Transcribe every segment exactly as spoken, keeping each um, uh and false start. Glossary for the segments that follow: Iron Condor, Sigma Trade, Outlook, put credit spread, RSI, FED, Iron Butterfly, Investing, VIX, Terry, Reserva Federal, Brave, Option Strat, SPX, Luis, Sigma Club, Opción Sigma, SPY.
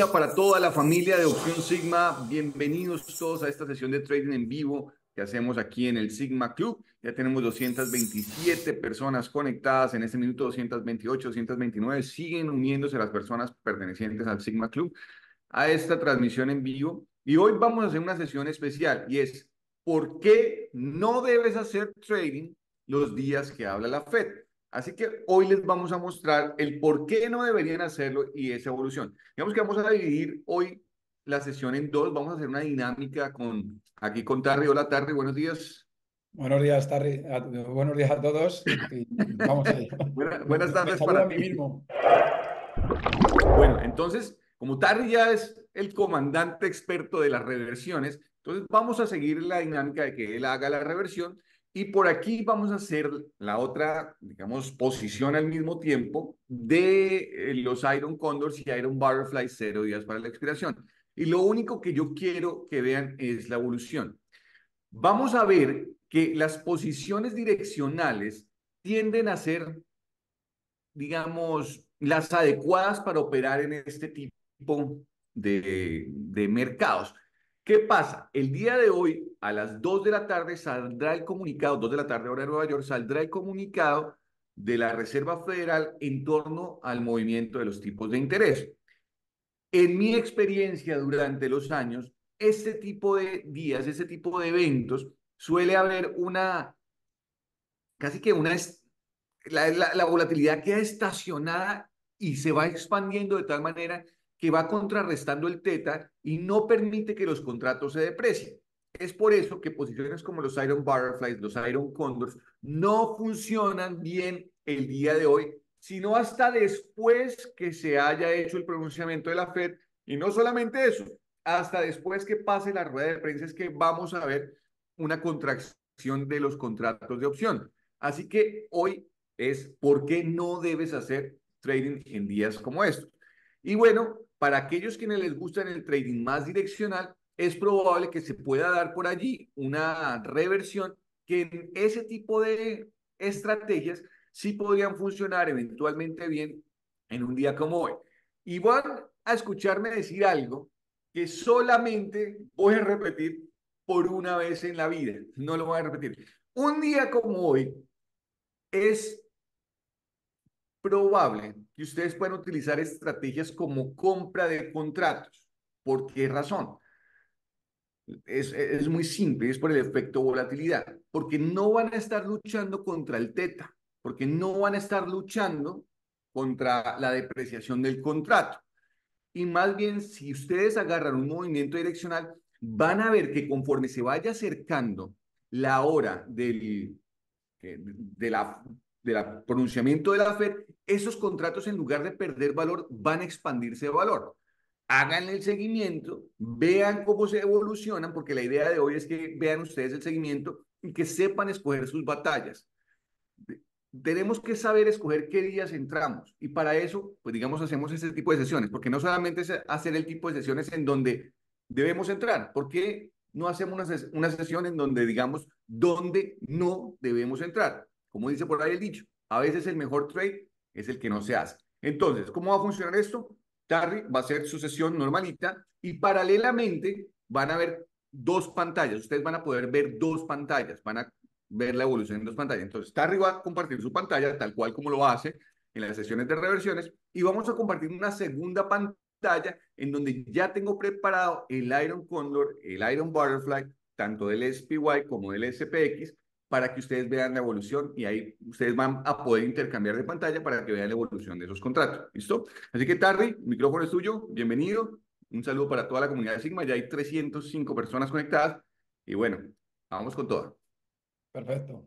días para toda la familia de Opción Sigma. Bienvenidos todos a esta sesión de trading en vivo que hacemos aquí en el Sigma Club. Ya tenemos doscientas veintisiete personas conectadas. En este minuto doscientas veintiocho, doscientas veintinueve. Siguen uniéndose las personas pertenecientes al Sigma Club a esta transmisión en vivo. Y hoy vamos a hacer una sesión especial y es ¿por qué no debes hacer trading los días que habla la F E D? Así que hoy les vamos a mostrar el por qué no deberían hacerlo y esa evolución. Digamos que vamos a dividir hoy la sesión en dos. Vamos a hacer una dinámica con aquí con Terry. Hola, Terry. Buenos días. Buenos días, Terry. A, buenos días a todos. Y vamos a ello. Buenas, buenas tardes para mí mismo. Bueno, entonces, como Terry ya es el comandante experto de las reversiones, entonces vamos a seguir la dinámica de que él haga la reversión. Y por aquí vamos a hacer la otra, digamos, posición al mismo tiempo de los Iron Condors y Iron Butterfly, cero días para la expiración. Y lo único que yo quiero que vean es la evolución. Vamos a ver que las posiciones direccionales tienden a ser, digamos, las adecuadas para operar en este tipo de, de mercados. ¿Qué pasa? El día de hoy, a las dos de la tarde, saldrá el comunicado, dos de la tarde, hora de Nueva York, saldrá el comunicado de la Reserva Federal en torno al movimiento de los tipos de interés. En mi experiencia durante los años, este tipo de días, este tipo de eventos, suele haber una, casi que una, la, la, la volatilidad queda estacionada y se va expandiendo de tal manera que va contrarrestando el teta y no permite que los contratos se deprecien. Es por eso que posiciones como los Iron Butterflies, los Iron Condors, no funcionan bien el día de hoy, sino hasta después que se haya hecho el pronunciamiento de la F E D, y no solamente eso, hasta después que pase la rueda de prensa es que vamos a ver una contracción de los contratos de opción. Así que hoy es por qué no debes hacer trading en días como estos. Y bueno, para aquellos quienes les gusta el trading más direccional, es probable que se pueda dar por allí una reversión que en ese tipo de estrategias sí podrían funcionar eventualmente bien en un día como hoy. Y van a escucharme decir algo que solamente voy a repetir por una vez en la vida. No lo voy a repetir. Un día como hoy es probable que ustedes puedan utilizar estrategias como compra de contratos. ¿Por qué razón? Es, es muy simple, es por el efecto volatilidad, porque no van a estar luchando contra el teta, porque no van a estar luchando contra la depreciación del contrato. Y más bien, si ustedes agarran un movimiento direccional, van a ver que conforme se vaya acercando la hora del, de la... del pronunciamiento de la F E D, esos contratos en lugar de perder valor van a expandirse de valor. Hagan el seguimiento, vean cómo se evolucionan, porque la idea de hoy es que vean ustedes el seguimiento y que sepan escoger sus batallas. Tenemos que saber escoger qué días entramos y para eso, pues digamos, hacemos este tipo de sesiones, porque no solamente es hacer el tipo de sesiones en donde debemos entrar, porque no hacemos una, ses una sesión en donde digamos dónde no debemos entrar. Como dice por ahí el dicho, a veces el mejor trade es el que no se hace. Entonces, ¿cómo va a funcionar esto? Terry va a hacer su sesión normalita y paralelamente van a ver dos pantallas. Ustedes van a poder ver dos pantallas, van a ver la evolución en dos pantallas. Entonces, Terry va a compartir su pantalla tal cual como lo hace en las sesiones de reversiones y vamos a compartir una segunda pantalla en donde ya tengo preparado el Iron Condor, el Iron Butterfly, tanto del S P Y como del S P X, para que ustedes vean la evolución y ahí ustedes van a poder intercambiar de pantalla para que vean la evolución de esos contratos. ¿Listo? Así que, Terry, el micrófono es tuyo. Bienvenido. Un saludo para toda la comunidad de Sigma. Ya hay trescientas cinco personas conectadas. Y bueno, vamos con todo. Perfecto.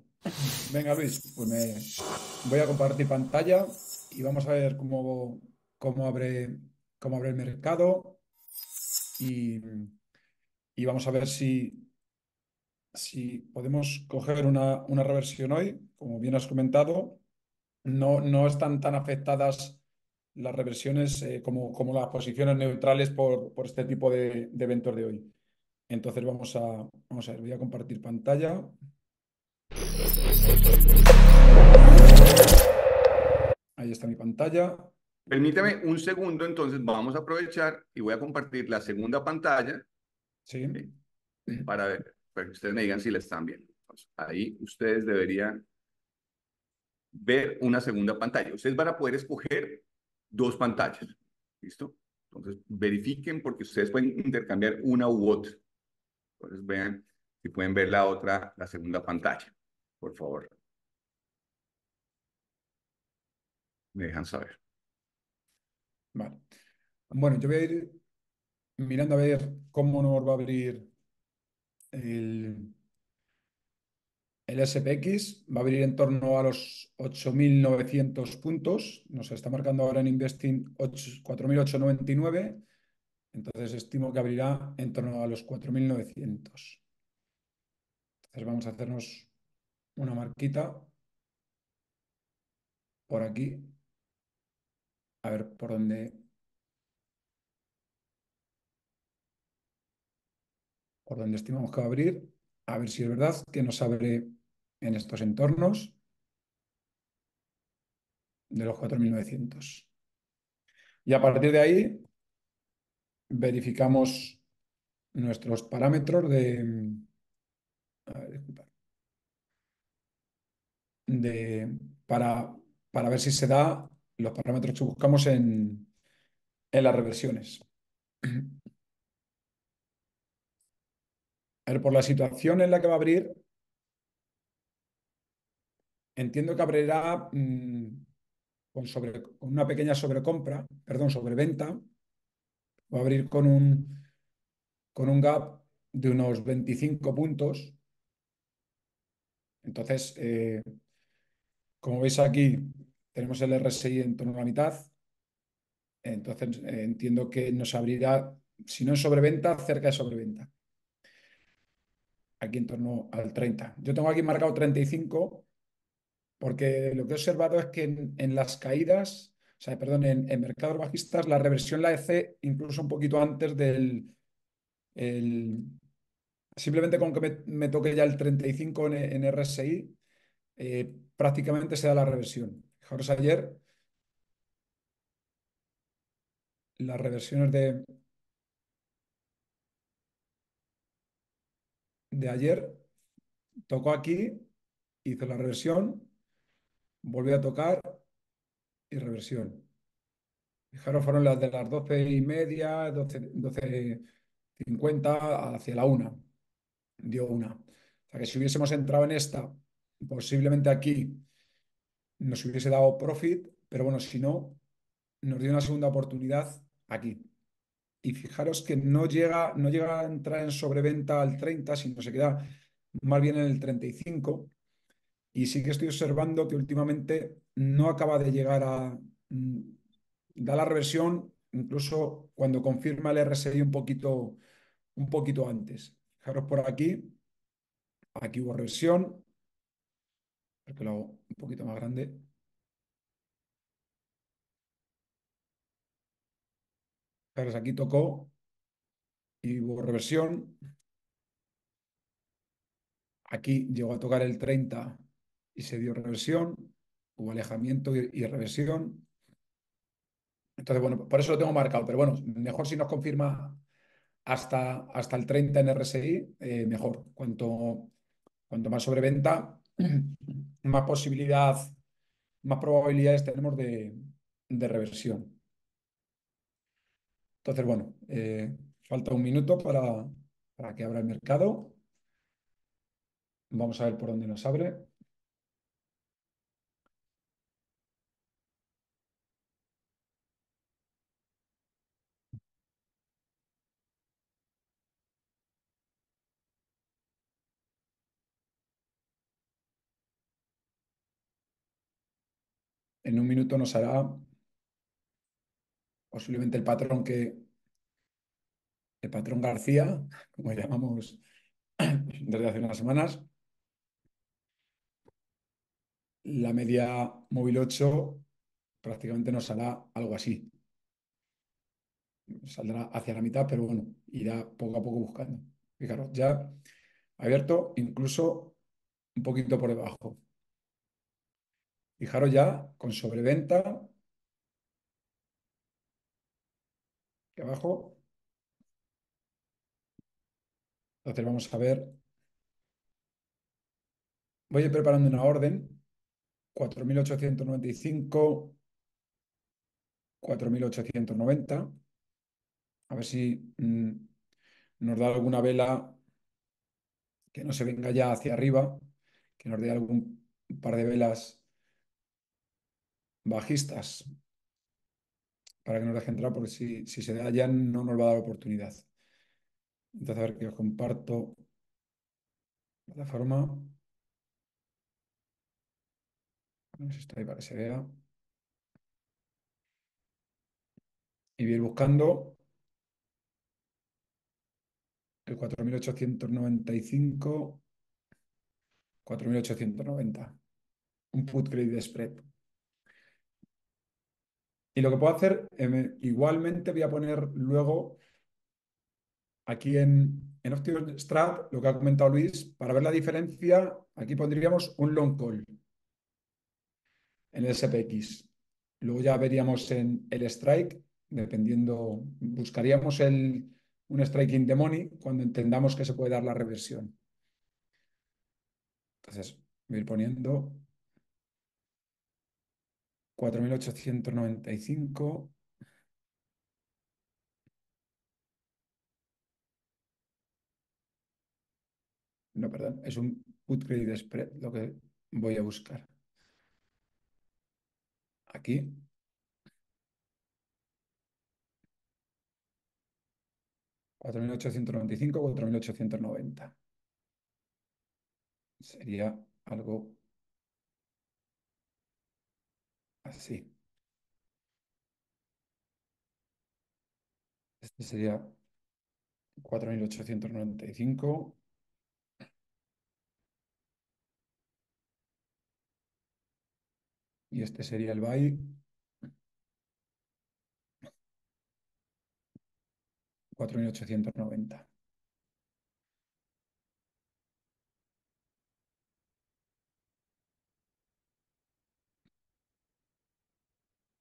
Venga, Luis, pues me voy a compartir pantalla y vamos a ver cómo, cómo, abre, cómo abre el mercado y, y vamos a ver si... Si podemos coger una, una reversión hoy, como bien has comentado, no, no están tan afectadas las reversiones eh, como, como las posiciones neutrales por, por este tipo de, de eventos de hoy. Entonces vamos a, vamos a ver, voy a compartir pantalla. Ahí está mi pantalla. Permíteme un segundo, entonces vamos a aprovechar y voy a compartir la segunda pantalla. Sí. ¿Sí? Para ver, para que ustedes me digan si la están viendo. Entonces, ahí ustedes deberían ver una segunda pantalla. Ustedes van a poder escoger dos pantallas. ¿Listo? Entonces verifiquen porque ustedes pueden intercambiar una u otra. Entonces vean si pueden ver la otra, la segunda pantalla. Por favor. Me dejan saber. Vale. Bueno, yo voy a ir mirando a ver cómo nos va a abrir el, el S P X. Va a abrir en torno a los ocho mil novecientos puntos. Nos está marcando ahora en Investing cuatro mil ochocientos noventa y nueve. Entonces estimo que abrirá en torno a los cuatro mil novecientos. Entonces vamos a hacernos una marquita por aquí. A ver por dónde, por dónde estimamos que va a abrir. A ver si es verdad que nos abre en estos entornos de los cuatro mil novecientos. Y a partir de ahí verificamos nuestros parámetros de, a ver, de para, para ver si se da los parámetros que buscamos en, en las reversiones. A ver, por la situación en la que va a abrir, entiendo que abrirá mmm, con, sobre, con una pequeña sobrecompra, perdón, sobreventa. Va a abrir con un, con un gap de unos veinticinco puntos. Entonces, eh, como veis aquí, tenemos el R S I en torno a la mitad, entonces eh, entiendo que nos abrirá, si no en sobreventa, cerca de sobreventa. Aquí en torno al treinta. Yo tengo aquí marcado treinta y cinco, porque lo que he observado es que en, en las caídas, o sea, perdón, en, en mercados bajistas, la reversión la hace incluso un poquito antes del... El, simplemente con que me, me toque ya el treinta y cinco en, en R S I, eh, prácticamente se da la reversión. Fijaros, ayer las reversiones de, de ayer, tocó aquí, hizo la reversión, volvió a tocar y reversión. Fijaros, fueron las de las doce y media, doce cincuenta hacia la una, dio una. O sea que si hubiésemos entrado en esta, posiblemente aquí nos hubiese dado profit, pero bueno, si no, nos dio una segunda oportunidad aquí. Y fijaros que no llega, no llega a entrar en sobreventa al treinta, sino se queda más bien en el treinta y cinco. Y sí que estoy observando que últimamente no acaba de llegar a... Da la reversión, incluso cuando confirma el R S I un poquito, un poquito antes. Fijaros por aquí. Aquí hubo reversión. Porque lo hago un poquito más grande. Claro, aquí tocó y hubo reversión. Aquí llegó a tocar el treinta y se dio reversión. Hubo alejamiento y, y reversión. Entonces, bueno, por eso lo tengo marcado. Pero bueno, mejor si nos confirma hasta, hasta el treinta en R S I, eh, mejor. Cuanto, cuanto más sobreventa, más posibilidad, más probabilidades tenemos de, de reversión. Entonces, bueno, eh, falta un minuto para, para que abra el mercado. Vamos a ver por dónde nos abre. En un minuto nos hará posiblemente el patrón que el patrón García, como llamamos desde hace unas semanas, la media móvil ocho prácticamente nos hará algo así. Saldrá hacia la mitad, pero bueno, irá poco a poco buscando. Fijaros, ya abierto incluso un poquito por debajo. Fijaros ya, con sobreventa, aquí abajo. Entonces vamos a ver. Voy preparando una orden. cuatro mil ochocientos noventa y cinco, cuatro mil ochocientos noventa. A ver si mmm, nos da alguna vela que no se venga ya hacia arriba, que nos dé algún par de velas bajistas para que nos deje entrar, porque si, si se da ya no nos va a dar oportunidad. Entonces, a ver que os comparto la plataforma. No sé si está ahí para que se vea. Y voy a ir buscando el cuatro mil ochocientos noventa y cinco, cuatro mil ochocientos noventa. Un put credit spread. Y lo que puedo hacer, eh, igualmente voy a poner luego aquí en, en Option Strat, lo que ha comentado Luis, para ver la diferencia, aquí pondríamos un long call en el S P X. Luego ya veríamos en el strike, dependiendo, buscaríamos el, un strike in the money cuando entendamos que se puede dar la reversión. Entonces, voy a ir poniendo cuatro mil ochocientos noventa y cinco. No, perdón, es un put credit spread lo que voy a buscar. Aquí. cuatro mil ochocientos noventa y cinco, cuatro mil ochocientos noventa. Sería algo así. Este sería cuatro mil ochocientos noventa y cinco. Y este sería el buy. cuatro mil ochocientos noventa.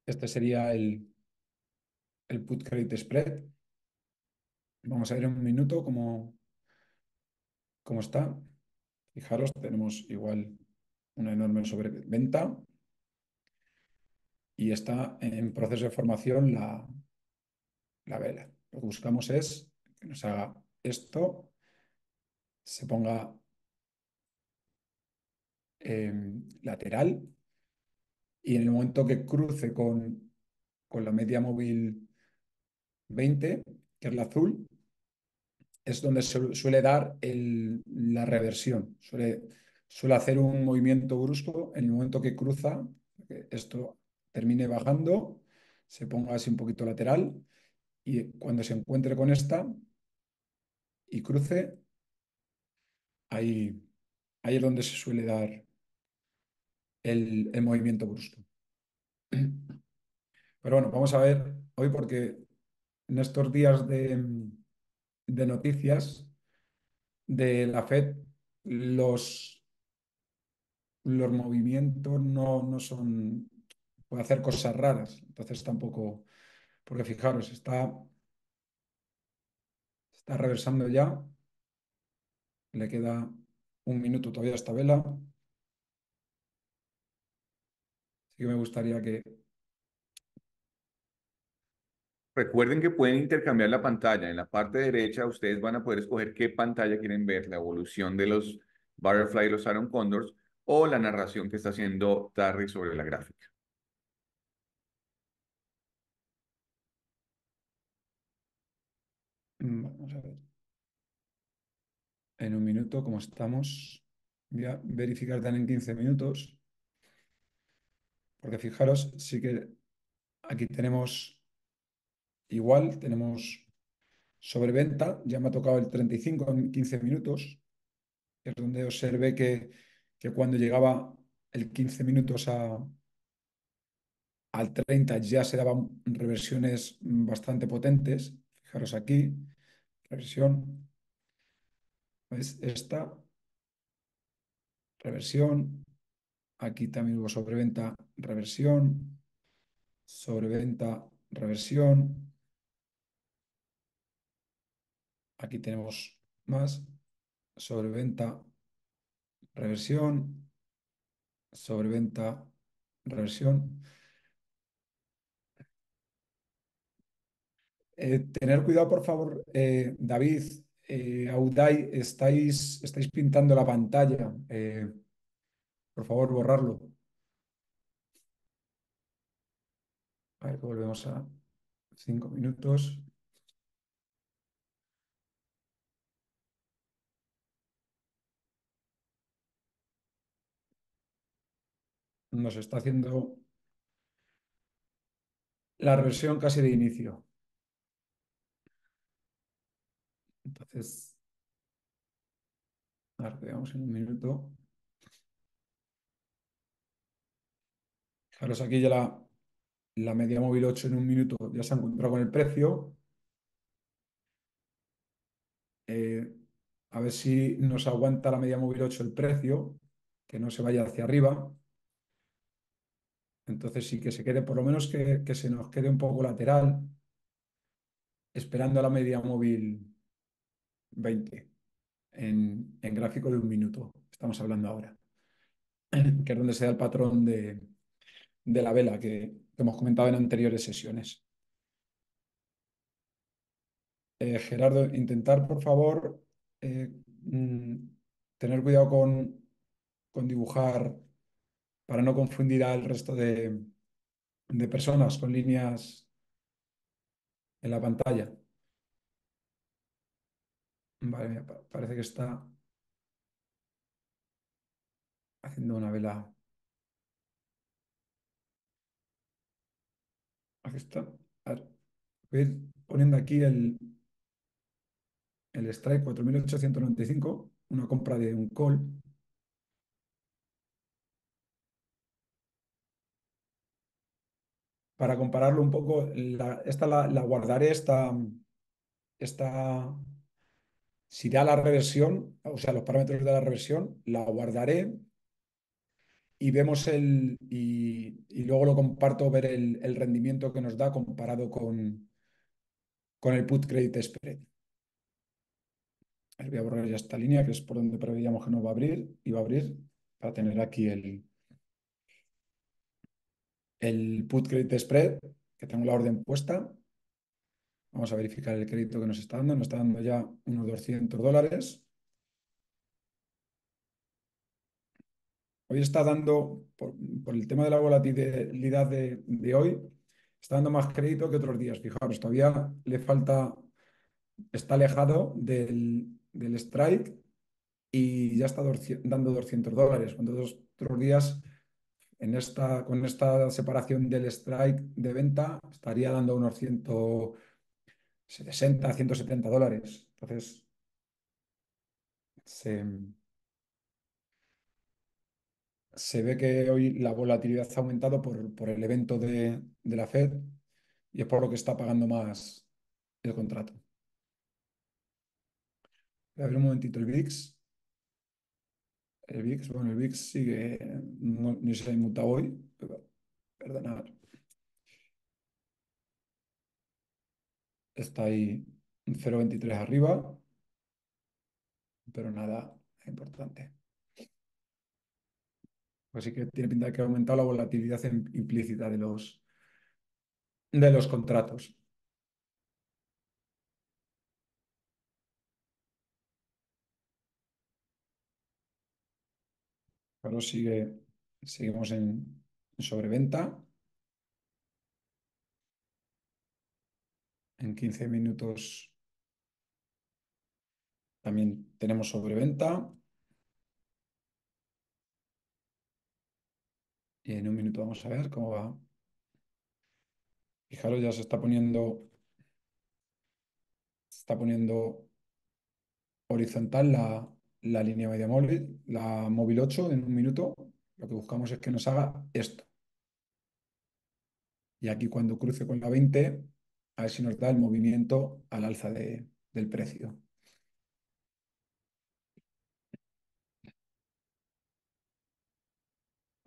Este sería el, el put credit spread. Vamos a ver en un minuto cómo, cómo está. Fijaros, tenemos igual una enorme sobreventa. Y está en proceso de formación la, la vela. Lo que buscamos es que nos haga esto, se ponga eh, lateral y en el momento que cruce con, con la media móvil veinte, que es la azul, es donde se suele dar el, la reversión. Suele, suele hacer un movimiento brusco en el momento que cruza esto. Termine bajando, se ponga así un poquito lateral y cuando se encuentre con esta y cruce, ahí, ahí es donde se suele dar el, el movimiento brusco. Pero bueno, vamos a ver hoy porque en estos días de, de noticias de la FED, los, los movimientos no, no son... puede hacer cosas raras, entonces tampoco, porque fijaros, está, está reversando ya, le queda un minuto todavía a esta vela, así que me gustaría que... Recuerden que pueden intercambiar la pantalla, en la parte derecha ustedes van a poder escoger qué pantalla quieren ver, la evolución de los Butterfly y los Iron Condors o la narración que está haciendo Terry sobre la gráfica. Vamos a ver. En un minuto, ¿cómo estamos? Voy a verificar también en quince minutos. Porque fijaros, sí que aquí tenemos igual, tenemos sobreventa. Ya me ha tocado el treinta y cinco en quince minutos. Es donde observé que, que cuando llegaba el quince minutos a, al treinta ya se daban reversiones bastante potentes. Fijaros aquí. Reversión, es esta, reversión, aquí también hubo sobreventa, reversión, sobreventa, reversión, Aquí tenemos más sobreventa, reversión, sobreventa, reversión. Eh, tener cuidado, por favor, eh, David, eh, Auday, estáis, estáis pintando la pantalla. Eh, por favor, borrarlo. A ver, volvemos a cinco minutos. Nos está haciendo la reversión casi de inicio. Entonces, ahora veamos en un minuto. Fijaros, aquí ya la, la media móvil ocho en un minuto ya se ha encontrado con el precio. Eh, a ver si nos aguanta la media móvil ocho el precio, que no se vaya hacia arriba. Entonces sí que se quede, por lo menos que, que se nos quede un poco lateral, esperando a la media móvil veinte en, en gráfico de un minuto, estamos hablando ahora, que es donde se da el patrón de, de la vela que, que hemos comentado en anteriores sesiones. Eh, Gerardo, intentar por favor eh, tener cuidado con, con dibujar para no confundir al resto de, de personas con líneas en la pantalla. Vale, mira, parece que está haciendo una vela. Aquí está. A ver, voy a ir poniendo aquí el, el strike cuatro mil ochocientos noventa y cinco, una compra de un call. Para compararlo un poco, la, esta la, la guardaré, esta, esta, si da la reversión, o sea, los parámetros de la reversión, la guardaré y vemos el, y, y luego lo comparto, ver el, el rendimiento que nos da comparado con, con el put credit spread. Voy a borrar ya esta línea, que es por donde preveíamos que nos va a abrir, y va a abrir para tener aquí el... el put credit spread, que tengo la orden puesta. Vamos a verificar el crédito que nos está dando. Nos está dando ya unos doscientos dólares. Hoy está dando, por, por el tema de la volatilidad de, de hoy, está dando más crédito que otros días. Fijaros, todavía le falta, está alejado del, del strike y ya está dando doscientos dólares. Cuando dos, otros días... En esta, con esta separación del strike de venta estaría dando unos ciento sesenta, ciento setenta dólares. Entonces, se, se ve que hoy la volatilidad ha aumentado por, por el evento de, de la FED y es por lo que está pagando más el contrato. Voy a ver un momentito el VIX. El VIX, bueno, el VIX sigue, no, ni se ha inmutado hoy, perdonad. Está ahí cero coma veintitrés arriba, pero nada importante. Así que tiene pinta de que ha aumentado la volatilidad implícita de los, de los contratos. Pero sigue, seguimos en sobreventa. En quince minutos también tenemos sobreventa. Y en un minuto vamos a ver cómo va. Fijaros, ya se está poniendo, se está poniendo horizontal la... la línea media móvil, la móvil ocho en un minuto, lo que buscamos es que nos haga esto. Y aquí cuando cruce con la veinte, a ver si nos da el movimiento al alza de, del precio.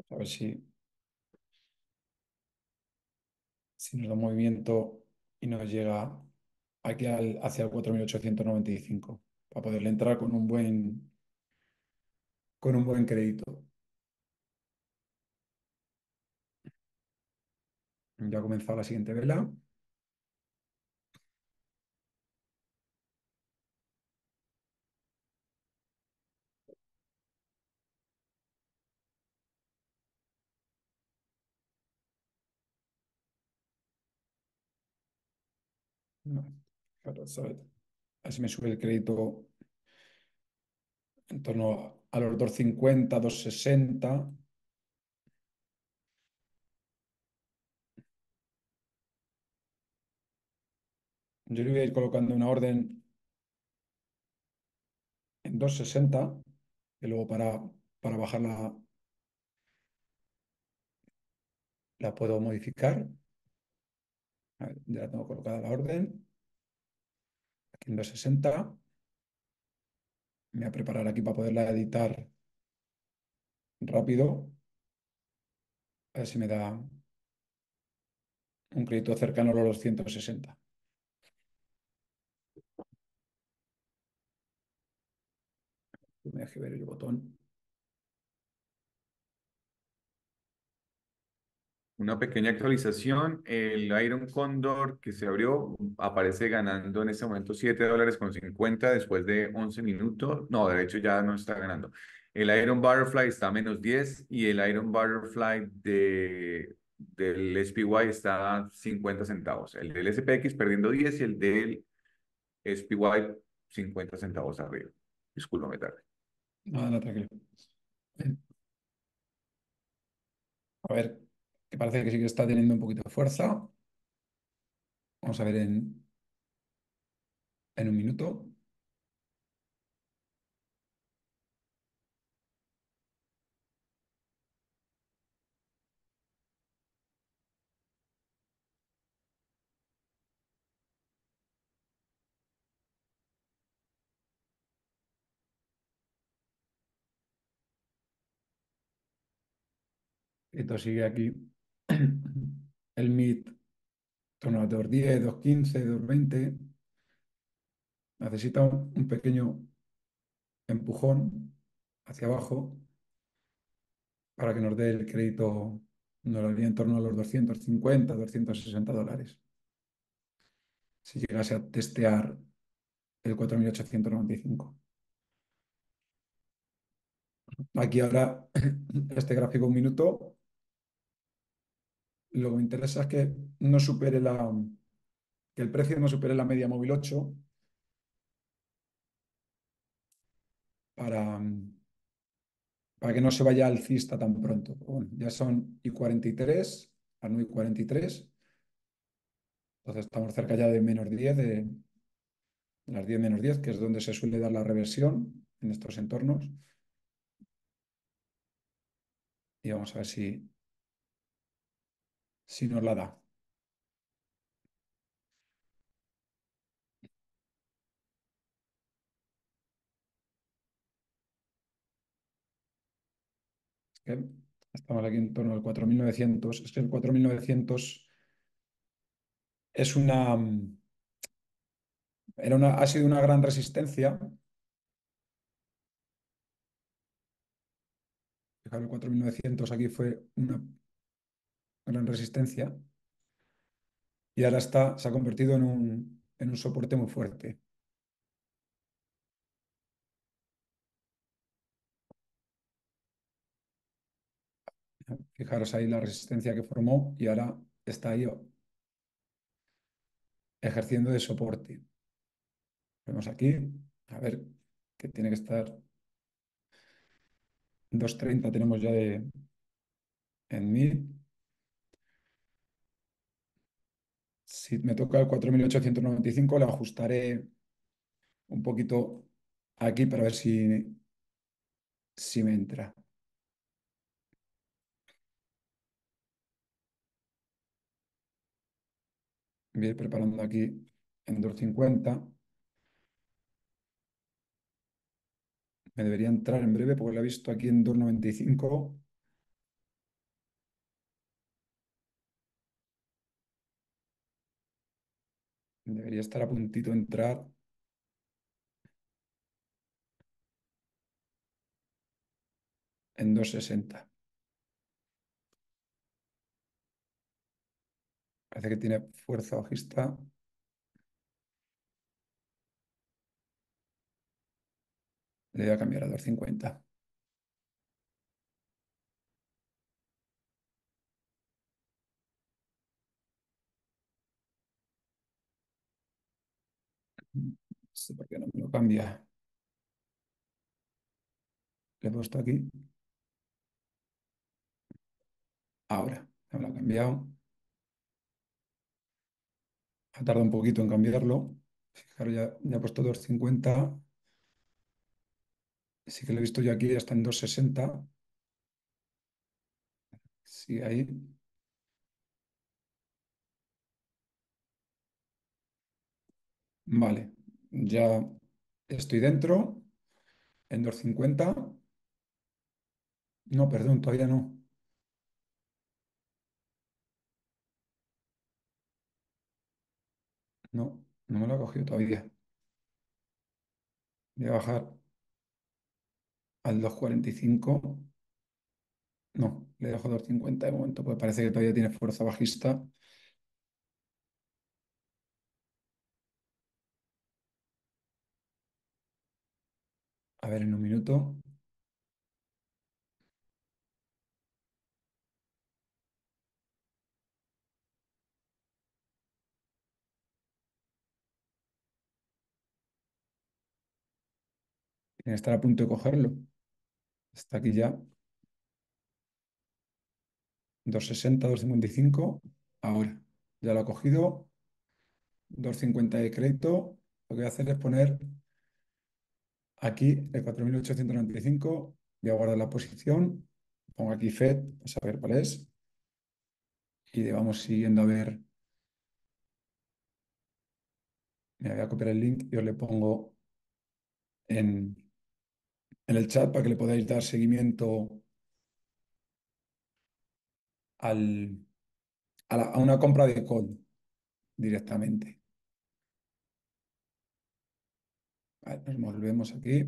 A ver si, si nos da movimiento y nos llega aquí al, hacia cuatro mil ochocientos noventa y cinco, para poderle entrar con un buen, con un buen crédito. Ya ha comenzado la siguiente vela. No, claro, ¿sabes? Así me sube el crédito en torno a los doscientos cincuenta, doscientos sesenta. Yo le voy a ir colocando una orden en doscientos sesenta y luego para, para bajarla la puedo modificar. A ver, ya la tengo colocada la orden. Aquí en doscientos sesenta. Me voy a preparar aquí para poderla editar rápido. A ver si me da un crédito cercano a los doscientos sesenta. Me deje ver el botón. Una pequeña actualización, el Iron Condor que se abrió aparece ganando en este momento siete dólares con cincuenta después de once minutos. No, de hecho ya no está ganando. El Iron Butterfly está a menos diez y el Iron Butterfly de, del S P Y está a cincuenta centavos. El del S P X perdiendo diez y el del S P Y cincuenta centavos arriba. Discúlpame tarde. Nada, no, tranquilo. A ver, que parece que sí que está teniendo un poquito de fuerza. Vamos a ver en, en un minuto. Esto sigue aquí, el M I T, torno a dos diez, dos quince, dos veinte. Necesita un pequeño empujón hacia abajo para que nos dé el crédito, nos lo haría en torno a los doscientos cincuenta, doscientos sesenta dólares. Si llegase a testear el cuatro mil ochocientos noventa y cinco. Aquí ahora, este gráfico un minuto. Lo que me interesa es que no supere la, que el precio no supere la media móvil ocho para, para que no se vaya alcista tan pronto. Bueno, ya son I cuarenta y tres, las I cuarenta y tres. Entonces estamos cerca ya de menos diez, de, de las diez menos diez, que es donde se suele dar la reversión en estos entornos. Y vamos a ver si... si nos la da. Estamos aquí en torno al cuatro mil novecientos. Es que el cuatro mil novecientos es una, era una, ha sido una gran resistencia. Fijaros, el cuatro mil novecientos aquí fue una gran resistencia y ahora está, se ha convertido en un, en un soporte muy fuerte. Fijaros ahí la resistencia que formó y ahora está ahí ejerciendo de soporte. Vemos aquí, a ver, que tiene que estar doscientos treinta, tenemos ya de en mil. Si me toca el cuatro mil ochocientos noventa y cinco, le ajustaré un poquito aquí para ver si, si me entra. Voy a ir preparando aquí en doscientos cincuenta. Me debería entrar en breve porque lo he visto aquí en doscientos noventa y cinco. Debería estar a puntito de entrar. En dos sesenta. Parece que tiene fuerza bajista. Le voy a cambiar a dos cincuenta. No sé por qué no me lo cambia. Le he puesto aquí. Ahora, me lo ha cambiado. Ha tardado un poquito en cambiarlo. Fijaros, ya, ya he puesto dos cincuenta. Sí que lo he visto yo aquí, ya está en dos sesenta. Sigue ahí. Vale, ya estoy dentro. En dos cincuenta. No, perdón, todavía no. No, no me lo ha cogido todavía. Voy a bajar al dos cuarenta y cinco. No, le dejo dos cincuenta de momento, pues parece que todavía tiene fuerza bajista. A ver, en un minuto. Tiene que estar a punto de cogerlo. Está aquí ya. dos sesenta, dos cincuenta y cinco. Ahora. Ya lo ha cogido. dos cincuenta de crédito. Lo que voy a hacer es poner aquí el cuatro mil ochocientos noventa y cinco. Voy a guardar la posición. Pongo aquí F E D para saber cuál es. Y vamos siguiendo a ver. Mira, voy a copiar el link y os le pongo en... en el chat para que le podáis dar seguimiento al, a, la, a una compra de call directamente. Vale, nos volvemos aquí.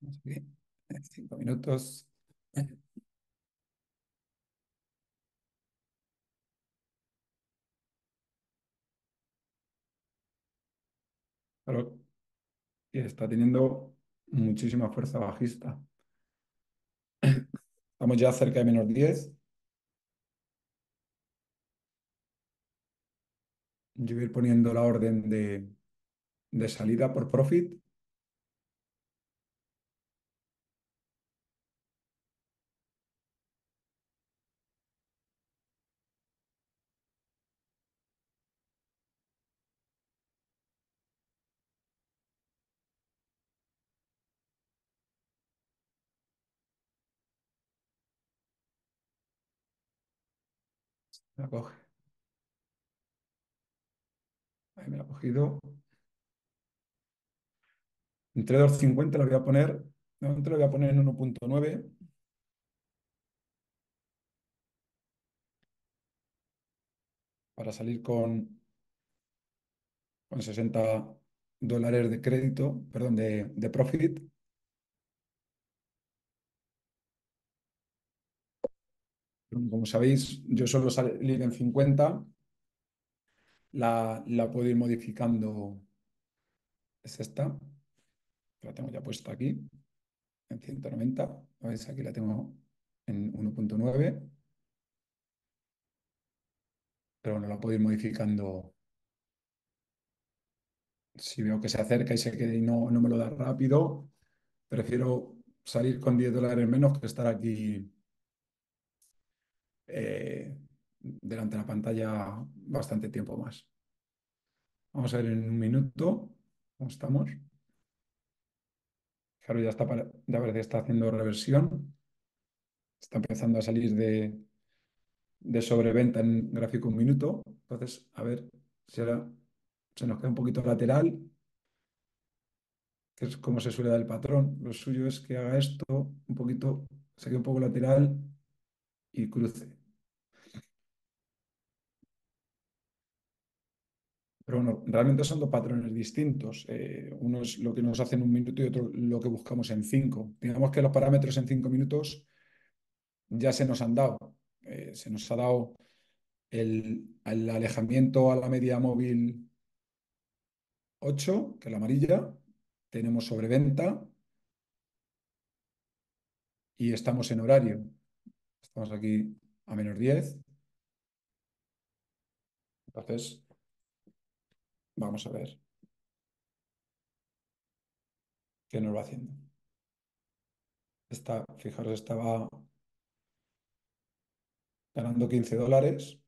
Vamos aquí. Cinco minutos. Claro, y está teniendo muchísima fuerza bajista. Estamos ya cerca de menos diez. Yo voy a ir poniendo la orden de, de salida por profit. La coge. Ahí me la ha cogido. Entre dos cincuenta la voy a poner. No, entre la voy a poner en uno punto nueve. Para salir con, con sesenta dólares de crédito, perdón, de, de profit. Como sabéis, yo suelo salir en cincuenta, la, la puedo ir modificando, es esta, la tengo ya puesta aquí, en ciento noventa, ¿veis? Aquí la tengo en uno punto nueve, pero bueno, la puedo ir modificando si veo que se acerca y se quede y no, no me lo da rápido. Prefiero salir con diez dólares menos que estar aquí. Eh, delante de la pantalla bastante tiempo más. Vamos a ver en un minuto cómo estamos. Claro, ya está, ya parece que está haciendo reversión. Está empezando a salir de, de sobreventa en gráfico un minuto. Entonces, a ver si ahora se nos queda un poquito lateral que es como se suele dar el patrón. Lo suyo es que haga esto un poquito, se quede un poco lateral y cruce. Pero bueno, realmente son dos patrones distintos. Eh, uno es lo que nos hace en un minuto y otro lo que buscamos en cinco. Digamos que los parámetros en cinco minutos ya se nos han dado. Eh, se nos ha dado el, el alejamiento a la media móvil ocho, que es la amarilla. Tenemos sobreventa y estamos en horario. Estamos aquí a menos diez. Entonces... vamos a ver qué nos va haciendo. Esta, fijaros, estaba ganando quince dólares.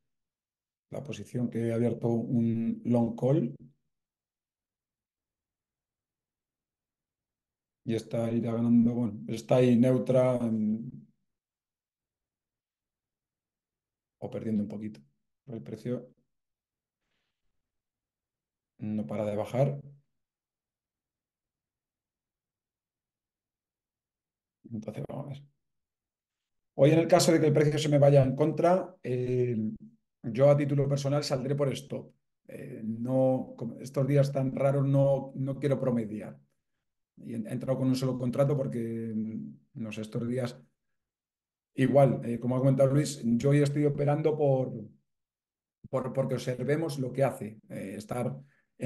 La posición que he abierto un long call. Y esta irá ganando, bueno, está ahí neutra en, o perdiendo un poquito. El precio... no para de bajar. Entonces vamos a ver. Hoy, en el caso de que el precio se me vaya en contra, eh, yo a título personal saldré por stop. Eh, no, estos días tan raros no, no quiero promediar. Y he entrado con un solo contrato porque, no sé, estos días... igual, eh, como ha comentado Luis, yo hoy estoy operando por, por, porque observemos lo que hace. Eh, estar...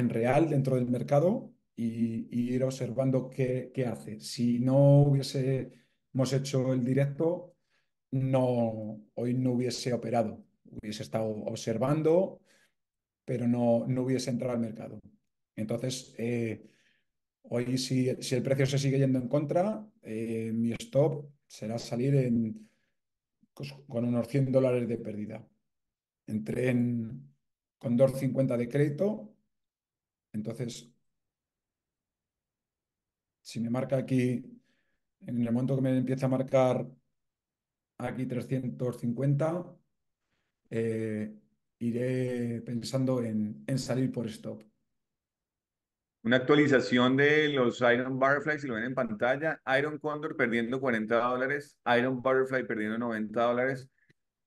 en real dentro del mercado y, y ir observando qué, qué hace. Si no hubiésemos hecho el directo, no, hoy no hubiese operado. Hubiese estado observando, pero no, no hubiese entrado al mercado. Entonces, eh, hoy si, si el precio se sigue yendo en contra, eh, mi stop será salir en, con unos cien dólares de pérdida. Entré en, con dos cincuenta de crédito. Entonces, si me marca aquí, en el momento que me empieza a marcar aquí trescientos cincuenta, eh, iré pensando en, en salir por stop. Una actualización de los Iron Butterfly, si lo ven en pantalla, Iron Condor perdiendo cuarenta dólares, Iron Butterfly perdiendo noventa dólares,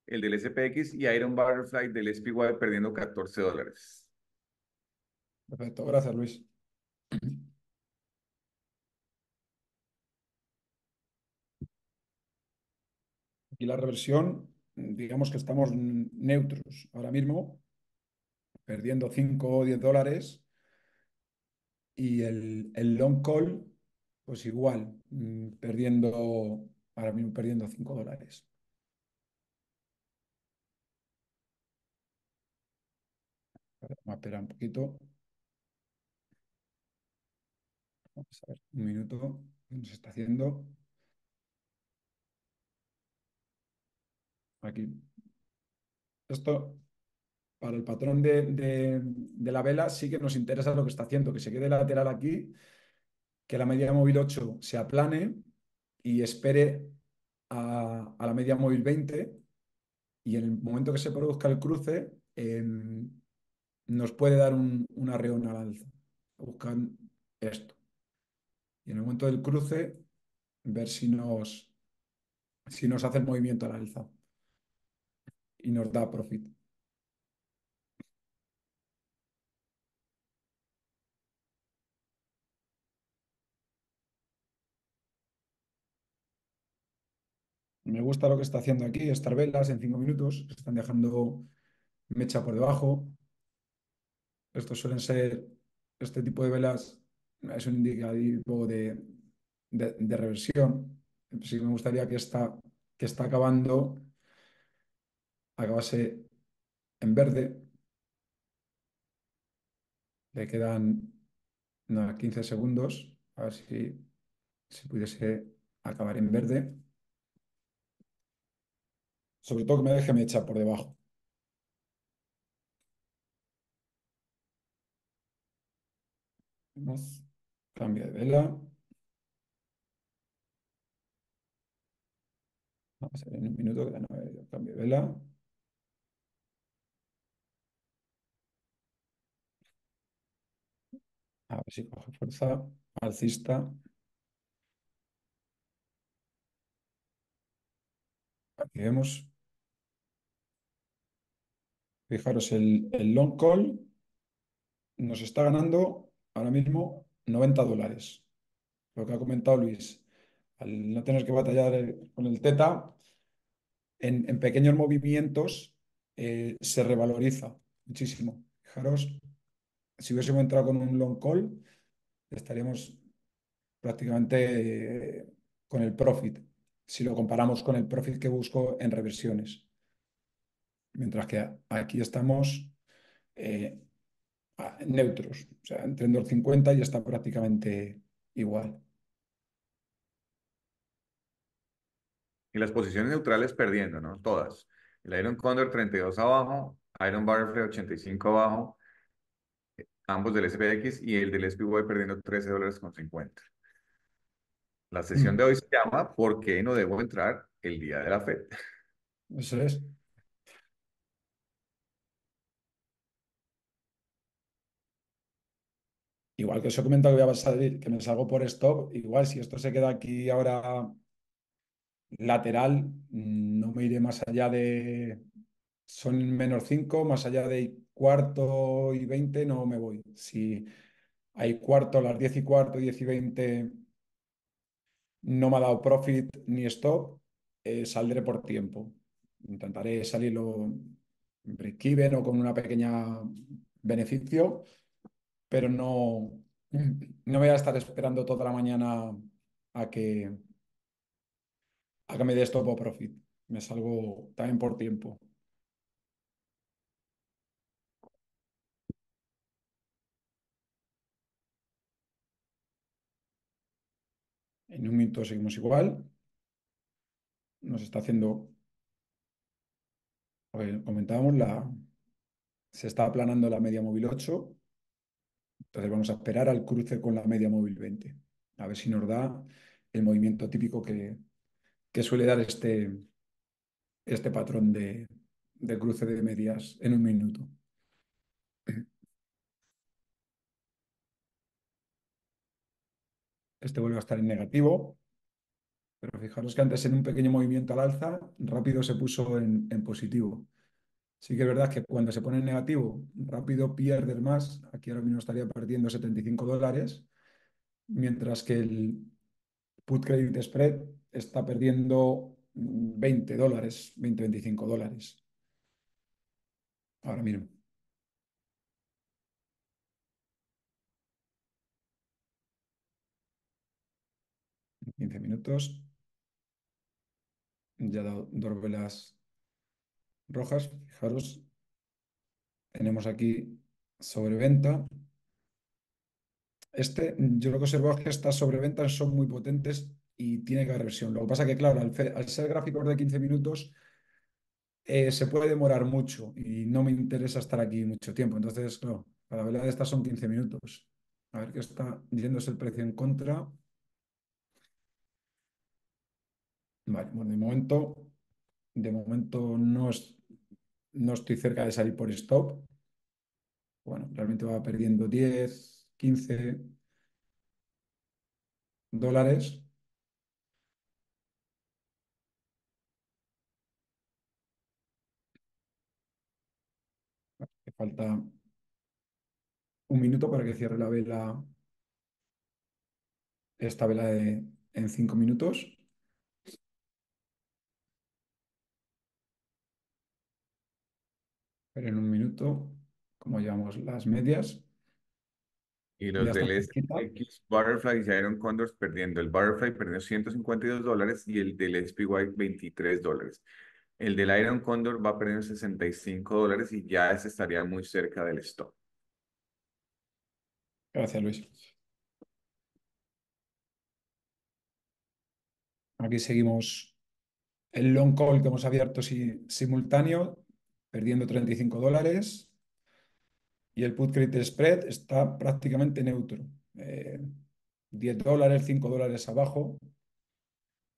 el del S P X y Iron Butterfly del S P Y perdiendo catorce dólares. Perfecto, gracias Luis. Y la reversión, digamos que estamos neutros ahora mismo, perdiendo cinco o diez dólares. Y el, el long call, pues igual, perdiendo, ahora mismo perdiendo cinco dólares. Vamos a esperar un poquito. Vamos a ver un minuto qué nos está haciendo. Aquí. Esto, para el patrón de, de, de la vela, sí que nos interesa lo que está haciendo, que se quede lateral aquí, que la media móvil ocho se aplane y espere a, a la media móvil veinte, y en el momento que se produzca el cruce, eh, nos puede dar un, un arreón al alza. Buscan esto. Y en el momento del cruce, ver si nos, si nos hace el movimiento al alza y nos da profit. Me gusta lo que está haciendo aquí, estas velas en cinco minutos, están dejando mecha por debajo. Estos suelen ser, este tipo de velas, es un indicativo de, de, de reversión. Sí me gustaría que esta que está acabando acabase en verde. Le quedan no, quince segundos. A ver si, si pudiese acabar en verde. Sobre todo que me deje mecha por debajo. Vemos. Cambio de vela. Vamos a ver en un minuto que ya no he hecho cambio de vela. A ver si coge fuerza. alcista. Aquí vemos. Fijaros, el, el long call nos está ganando ahora mismo noventa dólares. Lo que ha comentado Luis. Al no tener que batallar con el teta, en, en pequeños movimientos eh, se revaloriza muchísimo. Fijaros, si hubiésemos entrado con un long call, estaríamos prácticamente eh, con el profit, si lo comparamos con el profit que busco en reversiones. Mientras que aquí estamos eh, neutros, o sea, entre dos cincuenta y está prácticamente igual. Y las posiciones neutrales perdiendo, ¿no? Todas. El Iron Condor treinta y dos abajo, Iron Butterfly ochenta y cinco abajo, ambos del S P X y el del S P Y perdiendo trece dólares con cincuenta. La sesión de hoy se llama ¿Por qué no debo entrar el día de la FED? Eso es. Igual que os he comentado que voy a salir, que me salgo por stop, igual si esto se queda aquí ahora lateral, no me iré más allá de... Son menos cinco, más allá de cuarto y veinte, no me voy. Si hay cuarto, las diez y cuarto, diez y veinte... no me ha dado profit ni stop, eh, saldré por tiempo. Intentaré salirlo en break-even o con una pequeña beneficio, pero no, no voy a estar esperando toda la mañana a que, a que me dé stop o profit. Me salgo también por tiempo. En un minuto seguimos igual. Nos está haciendo, pues comentábamos, la, se está aplanando la media móvil ocho. Entonces vamos a esperar al cruce con la media móvil veinte. A ver si nos da el movimiento típico que, que suele dar este, este patrón de, de cruce de medias en un minuto. Este vuelve a estar en negativo, pero fijaros que antes en un pequeño movimiento al alza, rápido se puso en, en positivo. Sí que es verdad que cuando se pone en negativo, rápido pierdes más. Aquí ahora mismo estaría perdiendo setenta y cinco dólares, mientras que el put credit spread está perdiendo veinte dólares, veinte a veinticinco dólares ahora mismo. quince minutos. Ya he dado dos velas rojas. Fijaros, tenemos aquí sobreventa. Este, yo lo que observo es que estas sobreventas son muy potentes y tiene que haber reversión. Lo que pasa que, claro, al, al ser gráficos de quince minutos, eh, se puede demorar mucho y no me interesa estar aquí mucho tiempo. Entonces, claro, la vela de estas son quince minutos. A ver qué está yéndose el precio en contra. Vale, bueno, de momento, de momento no, es, no estoy cerca de salir por stop. Bueno, realmente va perdiendo diez, quince dólares. Falta un minuto para que cierre la vela, esta vela de, en cinco minutos. Pero en un minuto, como llevamos las medias. Y los del S P X, Butterfly y Iron Condors perdiendo. El Butterfly perdió ciento cincuenta y dos dólares y el del S P Y veintitrés dólares. El del Iron Condor va perdiendo sesenta y cinco dólares y ya ese estaría muy cerca del stop. Gracias, Luis. Aquí seguimos el long call que hemos abierto si, simultáneo, perdiendo treinta y cinco dólares, y el put credit spread está prácticamente neutro, eh, diez dólares, cinco dólares abajo,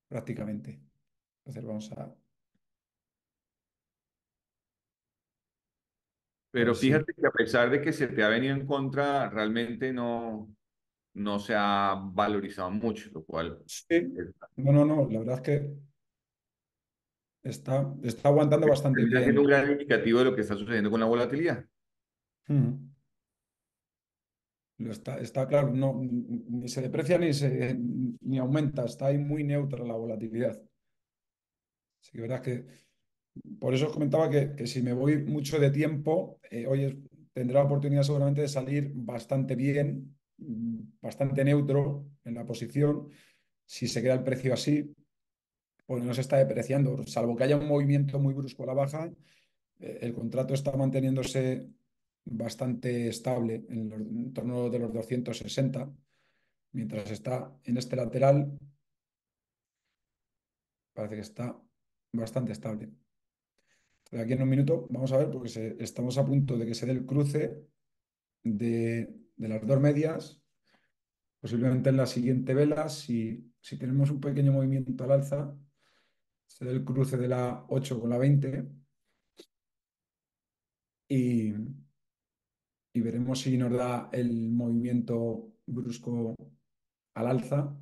prácticamente. Entonces vamos a... Pero fíjate que a pesar de que se te ha venido en contra, realmente no, no se ha valorizado mucho, lo cual... Sí, no, no, no, la verdad es que está, está aguantando bastante bien. Es un gran indicativo de lo que está sucediendo con la volatilidad. Hmm. Está, está claro, no, ni se deprecia ni, se, ni aumenta, está ahí muy neutra la volatilidad. Así que verás que, por eso os comentaba que, que si me voy mucho de tiempo, eh, hoy tendré la oportunidad seguramente de salir bastante bien, bastante neutro en la posición, si se queda el precio así, pues no se está depreciando, salvo que haya un movimiento muy brusco a la baja, eh, el contrato está manteniéndose bastante estable en, los, en torno de los doscientos sesenta, mientras está en este lateral, parece que está bastante estable. De aquí en un minuto vamos a ver, porque se, estamos a punto de que se dé el cruce de, de las dos medias, posiblemente en la siguiente vela, si, si tenemos un pequeño movimiento al alza, se dé el cruce de la ocho con la veinte y... y veremos si nos da el movimiento brusco al alza.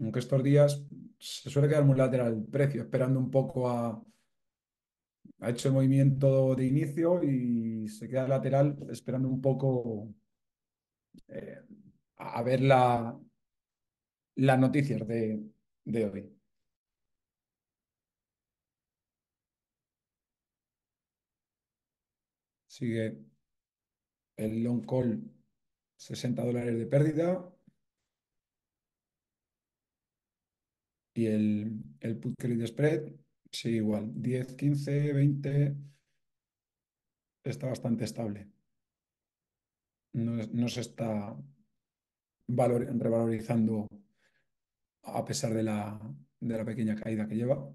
Aunque estos días se suele quedar muy lateral el precio, esperando un poco a... Ha hecho el movimiento de inicio y se queda lateral, esperando un poco eh, a ver la, las noticias de, de hoy. Sigue el long call, sesenta dólares de pérdida. Y el, el put credit spread, sigue igual, diez, quince, veinte. Está bastante estable. No, no se está valor, revalorizando a pesar de la, de la pequeña caída que lleva.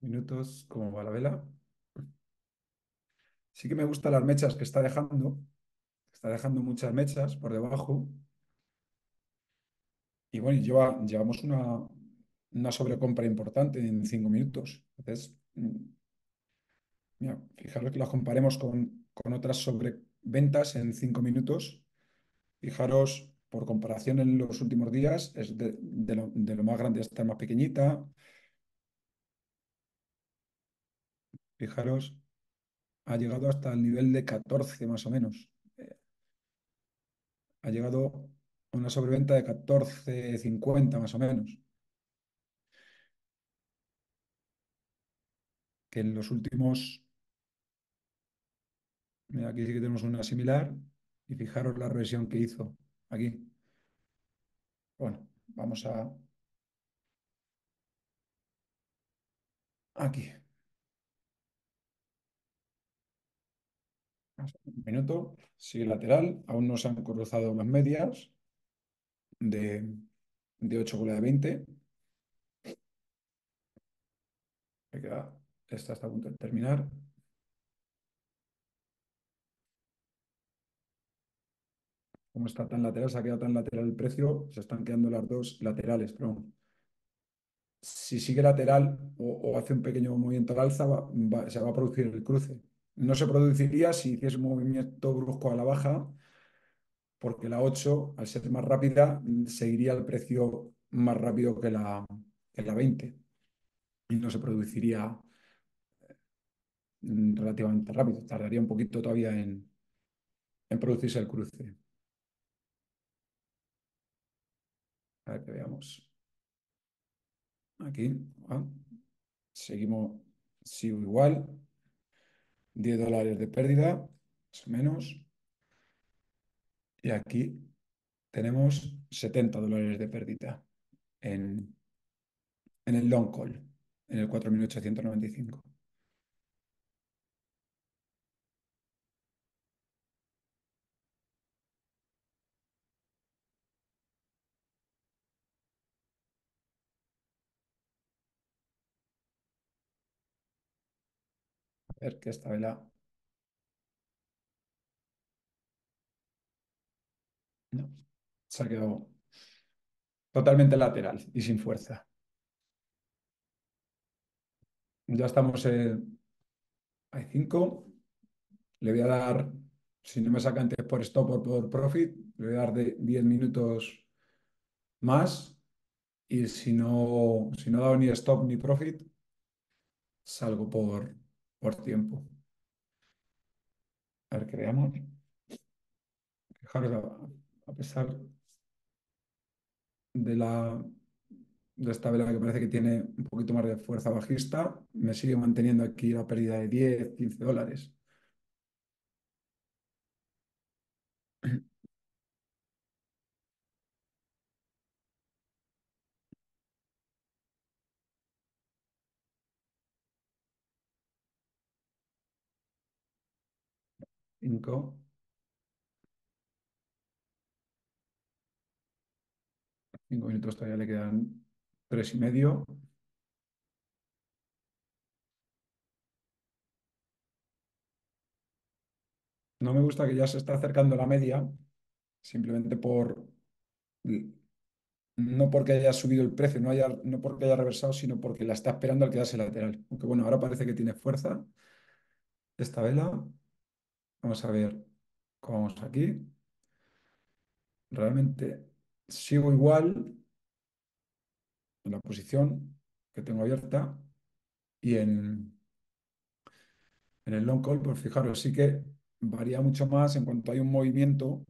Minutos, ¿cómo va la vela? Sí que me gustan las mechas que está dejando. Está dejando muchas mechas por debajo. Y bueno, lleva, llevamos una, una sobrecompra importante en cinco minutos. Entonces, mira, fijaros que las comparemos con, con otras sobreventas en cinco minutos. Fijaros, por comparación en los últimos días, es de, de, lo, de lo más grande hasta más pequeñita. Fijaros, ha llegado hasta el nivel de catorce más o menos. Eh, ha llegado a una sobreventa de catorce cincuenta más o menos. Que en los últimos... Mira, aquí sí que tenemos una similar. Y fijaros la reversión que hizo aquí. Bueno, vamos a... Aquí. Un minuto, sigue lateral, aún no se han cruzado las medias de, de ocho con la de veinte. Esta está a punto de terminar. Como está tan lateral, se ha quedado tan lateral el precio, se están quedando las dos laterales, pero si sigue lateral o, o hace un pequeño movimiento al alza, va, va, se va a producir el cruce. No se produciría si hiciese un movimiento brusco a la baja, porque la ocho, al ser más rápida, seguiría el precio más rápido que la, que la veinte. Y no se produciría relativamente rápido. Tardaría un poquito todavía en, en producirse el cruce. A ver que veamos. Aquí. Ah, seguimos, sigo igual. diez dólares de pérdida, más o menos. Y aquí tenemos setenta dólares de pérdida en, en el long call, en el cuatro mil ochocientos noventa y cinco. ver que esta vela no, se ha quedado totalmente lateral y sin fuerza. Ya estamos en A cinco. Le voy a dar, si no me saca antes por stop o por profit, le voy a dar de diez minutos más. Y si no, si no he dado ni stop ni profit, salgo por, por tiempo. A ver, que veamos. Fijaros, a, a pesar de la... de esta vela que parece que tiene un poquito más de fuerza bajista, me sigue manteniendo aquí la pérdida de diez, quince dólares. cinco. cinco minutos todavía le quedan... Tres y medio. No me gusta que ya se está acercando la media, simplemente por, no porque haya subido el precio, no, haya, no porque haya reversado, sino porque la está esperando al quedarse lateral. Aunque bueno, ahora parece que tiene fuerza esta vela. Vamos a ver cómo vamos aquí. Realmente sigo igual en la posición que tengo abierta, y en, en el long call, pues fijaros, sí que varía mucho más en cuanto hay un movimiento.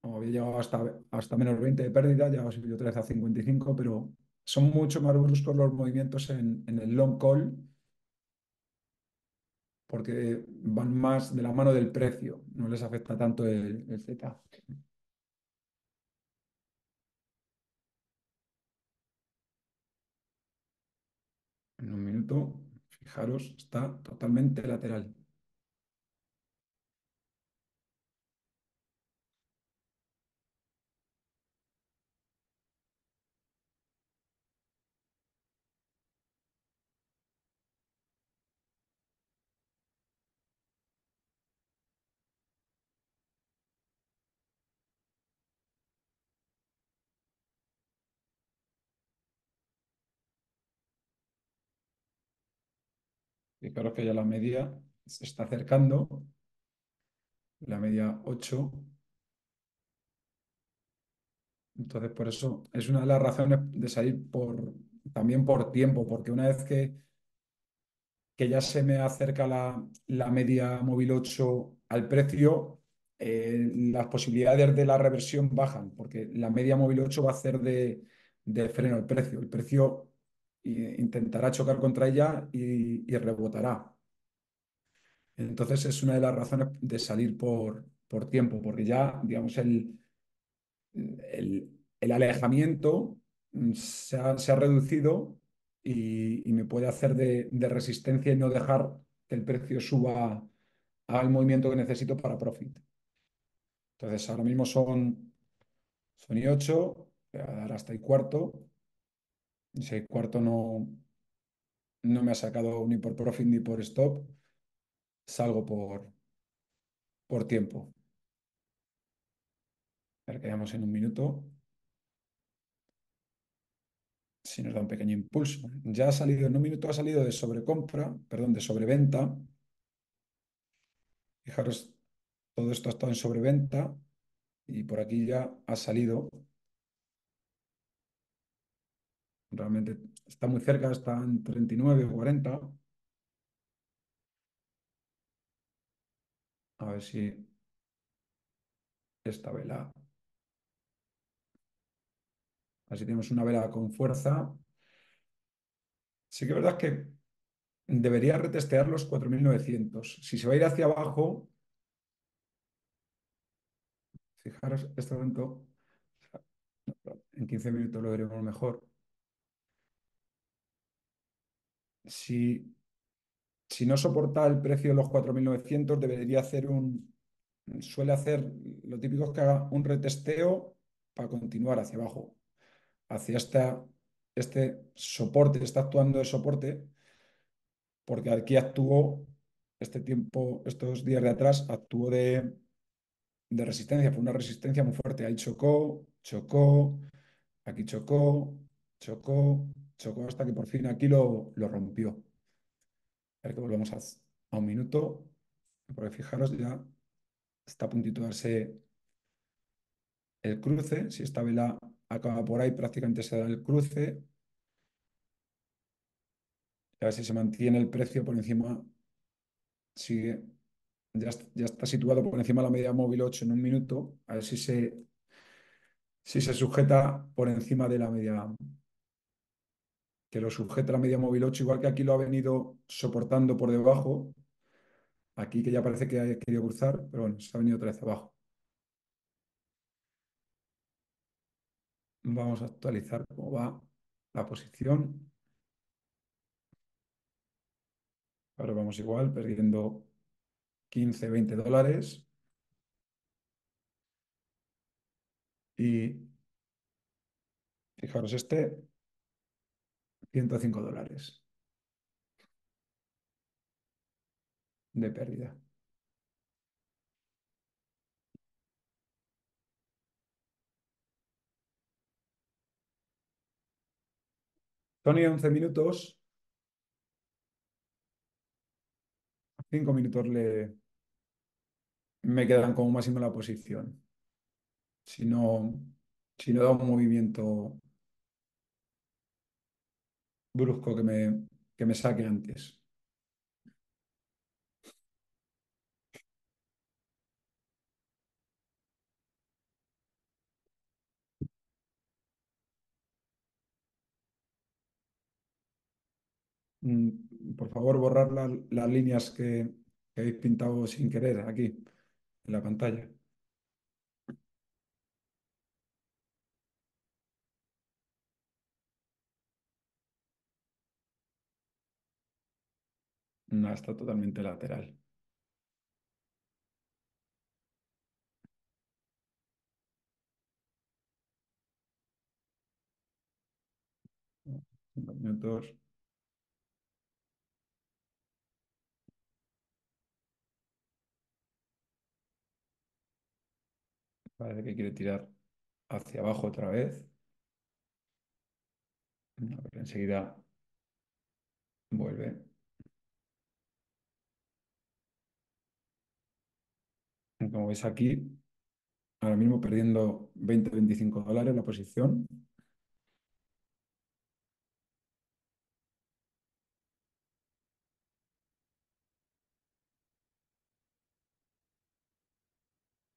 Como había llegado hasta, hasta menos veinte de pérdida, ya os he subido otra vez a cincuenta y cinco, pero son mucho más bruscos los movimientos en, en el long call, porque van más de la mano del precio, no les afecta tanto el, el Z. En un minuto, fijaros, está totalmente lateral. Fijaros que ya la media se está acercando, la media ocho. Entonces, por eso es una de las razones de salir por, también por tiempo, porque una vez que, que ya se me acerca la, la media móvil ocho al precio, eh, las posibilidades de la reversión bajan, porque la media móvil ocho va a hacer de, de freno al precio. El precio intentará chocar contra ella y, y rebotará. Entonces es una de las razones de salir por, por tiempo, porque ya, digamos, el, el, el alejamiento se ha, se ha reducido y, y me puede hacer de, de resistencia y no dejar que el precio suba al movimiento que necesito para profit. Entonces ahora mismo son, son I ocho, voy a dar hasta I cuarto. Ese cuarto no, no me ha sacado ni por profit ni por stop. Salgo por, por tiempo. A ver, quedamos en un minuto. Si nos da un pequeño impulso. Ya ha salido, en un minuto ha salido de sobrecompra, perdón, de sobreventa. Fijaros, todo esto ha estado en sobreventa y por aquí ya ha salido. Realmente está muy cerca, está en treinta y nueve o cuarenta. A ver si esta vela. Así tenemos una vela con fuerza. Sí que es verdad que debería retestear los cuatro mil novecientos. Si se va a ir hacia abajo, fijaros, este momento, en quince minutos lo veremos mejor. Si, si no soporta el precio de los cuatro mil novecientos, debería hacer un... Suele hacer, lo típico es que haga un retesteo para continuar hacia abajo. Hacia esta, este soporte, está actuando de soporte, porque aquí actuó, este tiempo, estos días de atrás, actuó de, de resistencia, fue una resistencia muy fuerte. Ahí chocó, chocó, aquí chocó, chocó, chocó hasta que por fin aquí lo, lo rompió. A ver que volvamos a, a un minuto, porque fijaros, ya está a puntito de darse el cruce. Si esta vela acaba por ahí, prácticamente se da el cruce. A ver si se mantiene el precio por encima. Sigue, ya, ya está situado por encima de la media móvil ocho en un minuto. A ver si se, si se sujeta por encima de la media. Que lo sujeta la media móvil ocho, igual que aquí lo ha venido soportando por debajo. Aquí que ya parece que ha querido cruzar, pero bueno, se ha venido otra vez abajo. Vamos a actualizar cómo va la posición. Ahora vamos igual, perdiendo quince, veinte dólares. Y fijaros este, ciento cinco dólares de pérdida. Tony, once minutos. cinco minutos le... me quedan como máximo la posición. Si no, si no da un movimiento brusco que me, que me saque antes. Por favor, borrar la, las líneas que, que habéis pintado sin querer aquí, en la pantalla. No, está totalmente lateral. cinco minutos. Parece que quiere tirar hacia abajo otra vez. No, pero enseguida vuelve. Como veis aquí, ahora mismo perdiendo veinte, veinticinco dólares la posición.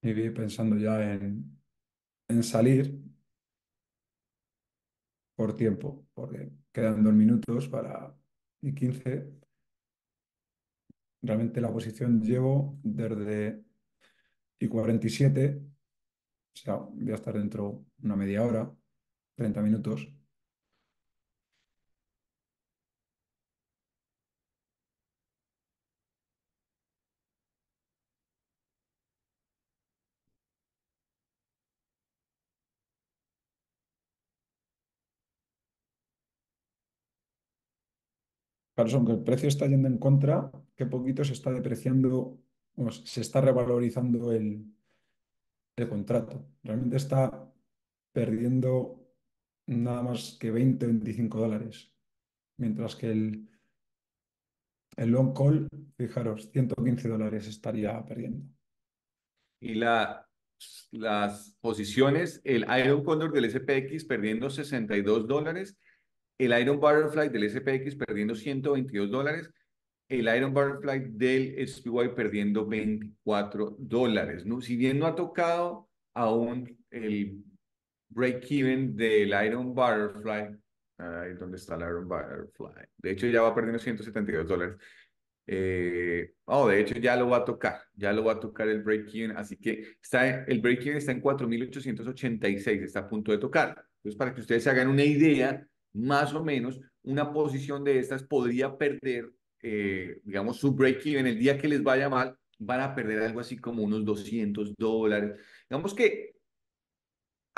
Y pensando ya en, en salir por tiempo, porque quedan dos minutos para y quince. Realmente la posición llevo desde y cuarenta y siete, o sea, voy a estar dentro una media hora, treinta minutos. Claro, aunque el precio está yendo en contra, que poquito se está depreciando, o se está revalorizando el, el contrato. Realmente está perdiendo nada más que veinte, veinticinco dólares. Mientras que el, el long call, fijaros, ciento quince dólares estaría perdiendo. Y la, las posiciones, el Iron Condor del S P X perdiendo sesenta y dos dólares. El Iron Butterfly del S P X perdiendo ciento veintidós dólares. El Iron Butterfly del S P Y perdiendo veinticuatro dólares. ¿No? Si bien no ha tocado aún el break-even del Iron Butterfly. Ay, ¿dónde está el Iron Butterfly? De hecho, ya va perdiendo ciento setenta y dos dólares. Eh, oh, de hecho, ya lo va a tocar. Ya lo va a tocar el break-even. Así que está, el break-even está en cuatro mil ochocientos ochenta y seis. Está a punto de tocar. Entonces, para que ustedes se hagan una idea, más o menos, una posición de estas podría perder, eh, digamos, su break-even. El día que les vaya mal, van a perder algo así como unos doscientos dólares. Digamos que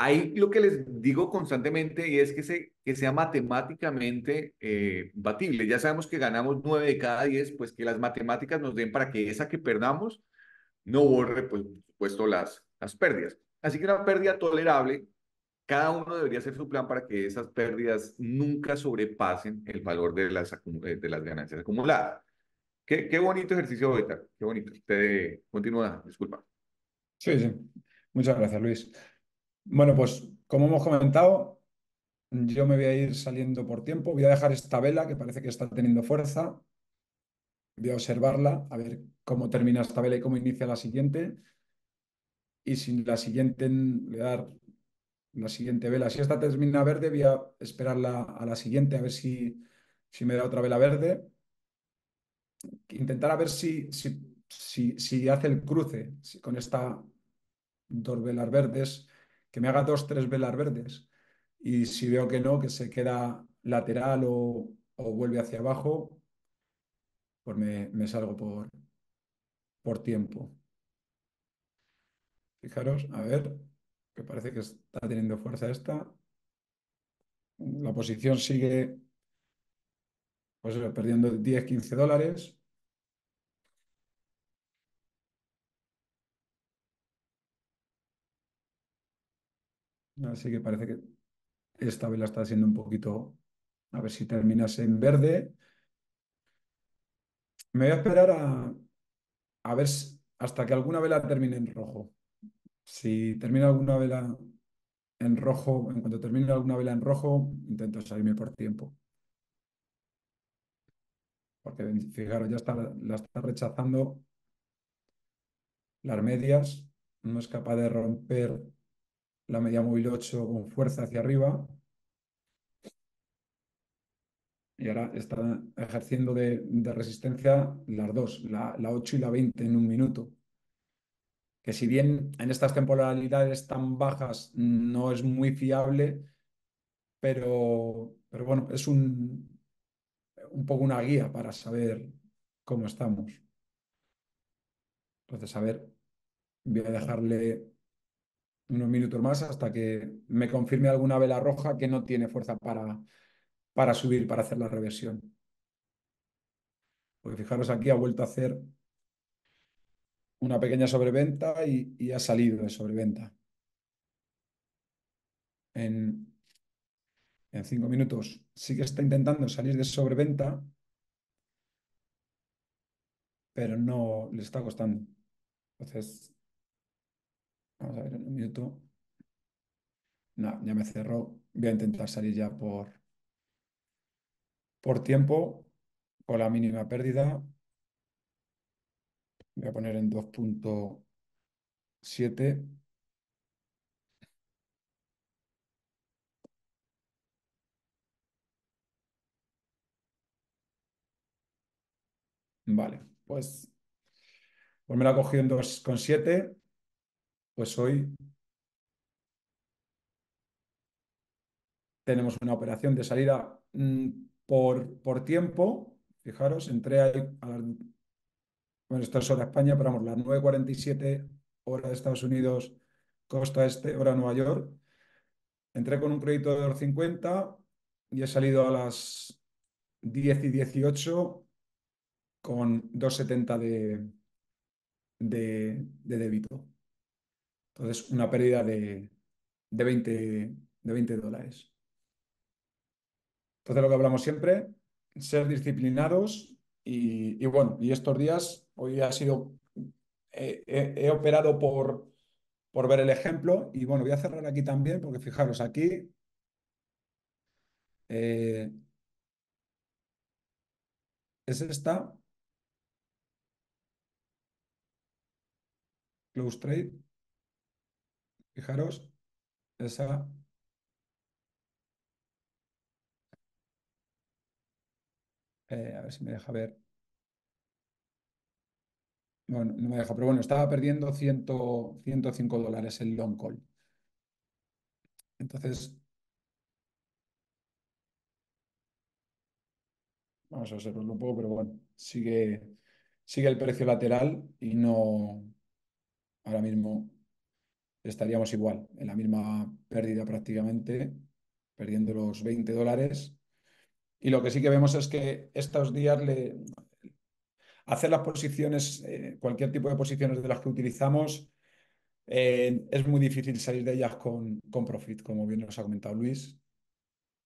Ahí lo que les digo constantemente y es que, se, que sea matemáticamente eh, batible. Ya sabemos que ganamos nueve de cada diez, pues que las matemáticas nos den para que esa que perdamos no borre, pues, por supuesto, las, las pérdidas. Así que una pérdida tolerable, cada uno debería hacer su plan para que esas pérdidas nunca sobrepasen el valor de las, de las ganancias acumuladas. Qué, qué bonito ejercicio, Beta. Qué bonito. Usted continúa, disculpa. Sí, sí. Muchas gracias, Luis. Bueno, pues como hemos comentado, yo me voy a ir saliendo por tiempo. Voy a dejar esta vela que parece que está teniendo fuerza. Voy a observarla, a ver cómo termina esta vela y cómo inicia la siguiente. Y si la siguiente, le dar la siguiente vela. Si esta termina verde, voy a esperarla a la siguiente, a ver si, si me da otra vela verde. Intentar a ver si, si, si, si hace el cruce si con estas dos velas verdes, que me haga dos, tres velas verdes. Y si veo que no, que se queda lateral o, o vuelve hacia abajo, pues me, me salgo por, por tiempo. Fijaros, a ver, que parece que está teniendo fuerza esta. La posición sigue pues, perdiendo diez, quince dólares. Así que parece que esta vela está haciendo un poquito... A ver si terminase en verde. Me voy a esperar a, a ver si, hasta que alguna vela termine en rojo. Si termina alguna vela en rojo, en cuanto termine alguna vela en rojo, intento salirme por tiempo. Porque fijaros, ya está, la está rechazando las medias. No es capaz de romper la media móvil ocho con fuerza hacia arriba. Y ahora está ejerciendo de, de resistencia las dos, la, la ocho y la veinte en un minuto. Que si bien en estas temporalidades tan bajas no es muy fiable, pero, pero bueno, es un, un poco una guía para saber cómo estamos. Entonces, a ver, voy a dejarle unos minutos más hasta que me confirme alguna vela roja que no tiene fuerza para, para subir, para hacer la reversión. Porque fijaros, aquí ha vuelto a hacer una pequeña sobreventa y, y ha salido de sobreventa. En, en cinco minutos sí que está intentando salir de sobreventa, pero no le está costando. Entonces... Vamos a ver en un minuto. No, ya me cerró. Voy a intentar salir ya por, por tiempo, con la mínima pérdida. Voy a poner en dos punto siete. Vale, pues, pues me la cogí en dos coma siete. Pues hoy tenemos una operación de salida por, por tiempo. Fijaros, entré ahí a las... Bueno, esto es hora España, pero vamos, las nueve cuarenta y siete, hora de Estados Unidos, costa este, hora Nueva York. Entré con un crédito de dos cincuenta y he salido a las diez y dieciocho con dos setenta de, de, de débito. Entonces, una pérdida de, de, veinte, de veinte dólares. Entonces, lo que hablamos siempre, ser disciplinados y, y bueno, y estos días, hoy ha sido, eh, eh, he operado por, por ver el ejemplo y bueno, voy a cerrar aquí también porque fijaros, aquí eh, es esta, close trade. Fijaros, esa eh, a ver si me deja ver. Bueno, no me deja, pero bueno, estaba perdiendo ciento cinco dólares el long call. Entonces vamos a observarlo un poco, pero bueno, sigue, sigue el precio lateral y no ahora mismo estaríamos igual, en la misma pérdida prácticamente, perdiendo los veinte dólares. Y lo que sí que vemos es que estos días le, hacer las posiciones, eh, cualquier tipo de posiciones de las que utilizamos, eh, es muy difícil salir de ellas con, con profit, como bien nos ha comentado Luis,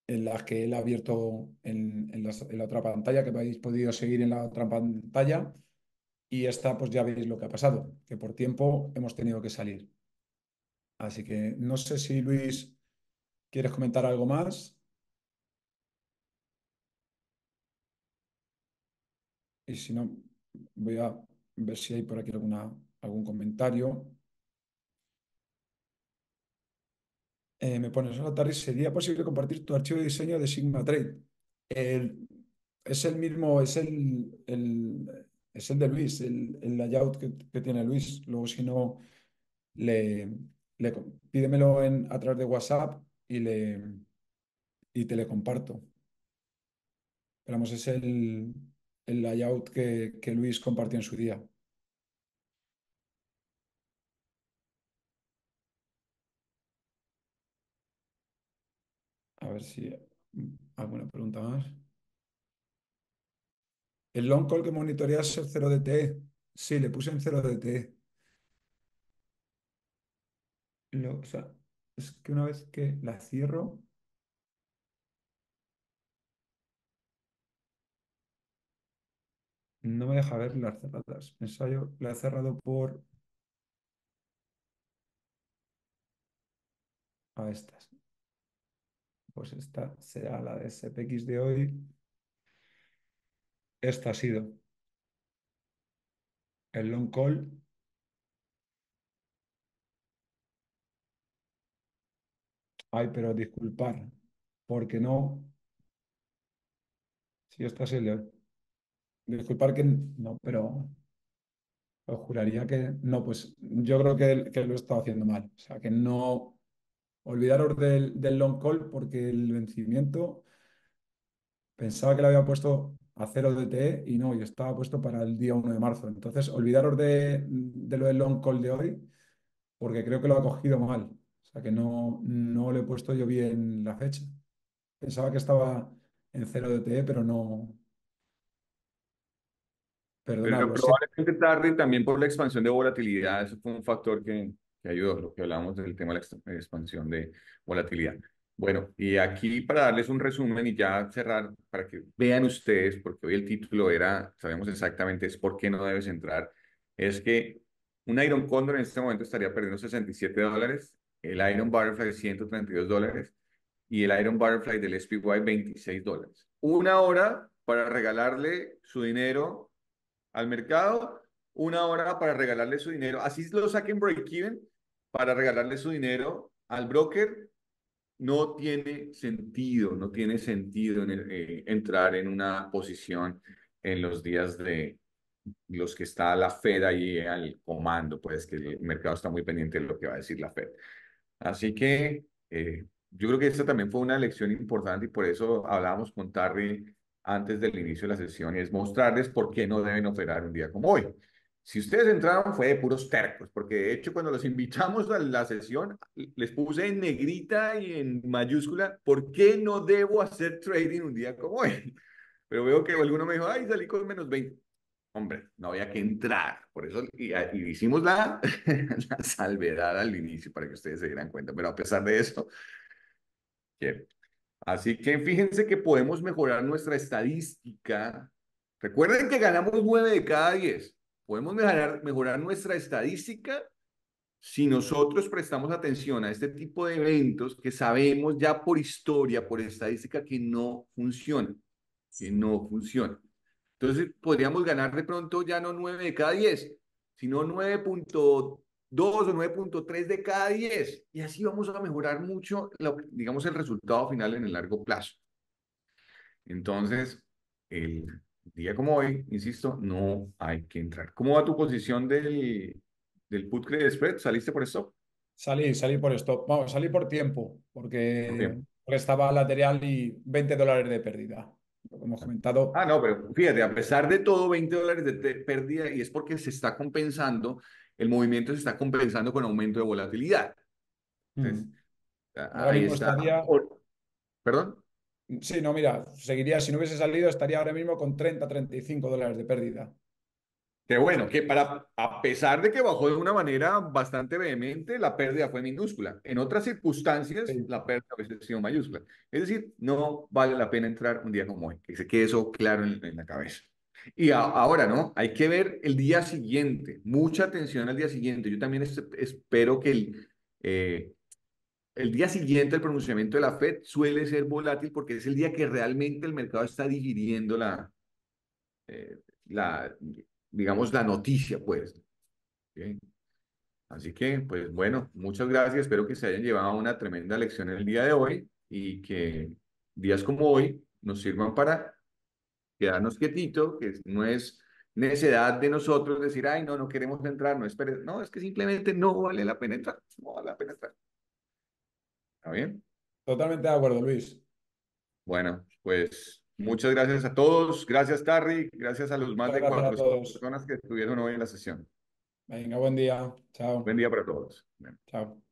en las que él ha abierto en, en, las, en la otra pantalla, que habéis podido seguir en la otra pantalla, y esta pues ya veis lo que ha pasado, que por tiempo hemos tenido que salir. Así que no sé si Luis, ¿quieres comentar algo más? Y si no, voy a ver si hay por aquí alguna, algún comentario. Eh, me pones a Terry, ¿sería posible compartir tu archivo de diseño de Sigma Trade? El, es el mismo, es el, el, es el de Luis, el, el layout que, que tiene Luis. Luego, si no, le, le, pídemelo en, a través de WhatsApp y, le, y te le comparto. Esperamos, es el... el layout que, que Luis compartió en su día. A ver si alguna pregunta más. El long call que monitoreas es cero D T E. Sí, le puse en cero D T E. Lo, o sea, es que una vez que la cierro... no me deja ver las cerradas. Ensayo, la he cerrado por... a estas. Pues esta será la de S P X de hoy. Esta ha sido. El long call. Ay, pero disculpar. Porque no... si sí, esta es el de hoy. Disculpar que no, pero os juraría que no, pues yo creo que, que lo he estado haciendo mal. O sea, que no olvidaros del, del long call porque el vencimiento pensaba que lo había puesto a cero D T E y no, y estaba puesto para el día uno de marzo. Entonces, olvidaros de, de lo del long call de hoy porque creo que lo ha cogido mal. O sea, que no, no le he puesto yo bien la fecha. Pensaba que estaba en cero D T E, pero no... Perdona, pero probablemente sí. Terry, también por la expansión de volatilidad, eso fue un factor que, que ayudó, lo que hablábamos del tema de la expansión de volatilidad. Bueno, y aquí para darles un resumen y ya cerrar, para que vean ustedes, porque hoy el título era, sabemos exactamente, es por qué no debes entrar, es que un Iron Condor en este momento estaría perdiendo sesenta y siete dólares, el Iron Butterfly ciento treinta y dos dólares y el Iron Butterfly del S P Y veintiséis dólares. Una hora para regalarle su dinero al mercado, una hora para regalarle su dinero, así lo saquen break-even, para regalarle su dinero al broker. No tiene sentido, no tiene sentido en el, eh, entrar en una posición en los días de los que está la Fed ahí al comando, pues que el mercado está muy pendiente de lo que va a decir la Fed. Así que eh, yo creo que esta también fue una lección importante y por eso hablábamos con Terry antes del inicio de la sesión, y es mostrarles por qué no deben operar un día como hoy. Si ustedes entraron fue de puros tercos, porque de hecho cuando los invitamos a la sesión, les puse en negrita y en mayúscula, ¿por qué no debo hacer trading un día como hoy? Pero veo que alguno me dijo, ay, salí con menos veinte. Hombre, no había que entrar. Por eso y, y hicimos la, la salvedad al inicio, para que ustedes se dieran cuenta. Pero a pesar de eso, ¿qué? Así que fíjense que podemos mejorar nuestra estadística. Recuerden que ganamos nueve de cada diez. Podemos mejorar, mejorar nuestra estadística si nosotros prestamos atención a este tipo de eventos que sabemos ya por historia, por estadística, que no funcionan. Que no funcionan. Entonces podríamos ganar de pronto ya no nueve de cada diez, sino nueve punto dos dos o nueve punto tres de cada diez. Y así vamos a mejorar mucho, la, digamos, el resultado final en el largo plazo. Entonces, el día como hoy, insisto, no hay que entrar. ¿Cómo va tu posición del, del put credit spread? ¿Saliste por stop? Salí, salí por stop. Vamos, salí por tiempo, porque, por tiempo. porque estaba lateral y veinte dólares de pérdida. Como hemos comentado. Ah, no, pero fíjate, a pesar de todo, veinte dólares de pérdida, y es porque se está compensando el movimiento se está compensando con aumento de volatilidad. Entonces, mm. ahí está. Estaría... ¿Perdón? Sí, no, mira, seguiría, si no hubiese salido, estaría ahora mismo con treinta, treinta y cinco dólares de pérdida. Que bueno, que para, a pesar de que bajó de una manera bastante vehemente, la pérdida fue minúscula. En otras circunstancias, sí. la pérdida a veces ha sido mayúscula. Es decir, no vale la pena entrar un día como hoy. Que se quede eso claro en, en la cabeza. Y a, ahora, ¿no? Hay que ver el día siguiente. Mucha atención al día siguiente. Yo también es, espero que el, eh, el día siguiente el pronunciamiento de la FED suele ser volátil porque es el día que realmente el mercado está digiriendo la... Eh, la digamos, la noticia, pues. ¿Okay? Así que, pues, bueno, muchas gracias. Espero que se hayan llevado una tremenda lección en el día de hoy y que días como hoy nos sirvan para quedarnos quietitos, que no es necedad de nosotros decir, ay, no, no queremos entrar, no esperes. No, es que simplemente no vale la pena entrar. No vale la pena entrar. ¿Está bien? Totalmente de acuerdo, Luis. Bueno, pues... muchas gracias a todos. Gracias, Terry. Gracias a los más de cuatrocientas personas que estuvieron hoy en la sesión. Venga, buen día. Chao. Buen día para todos. Bien. Chao.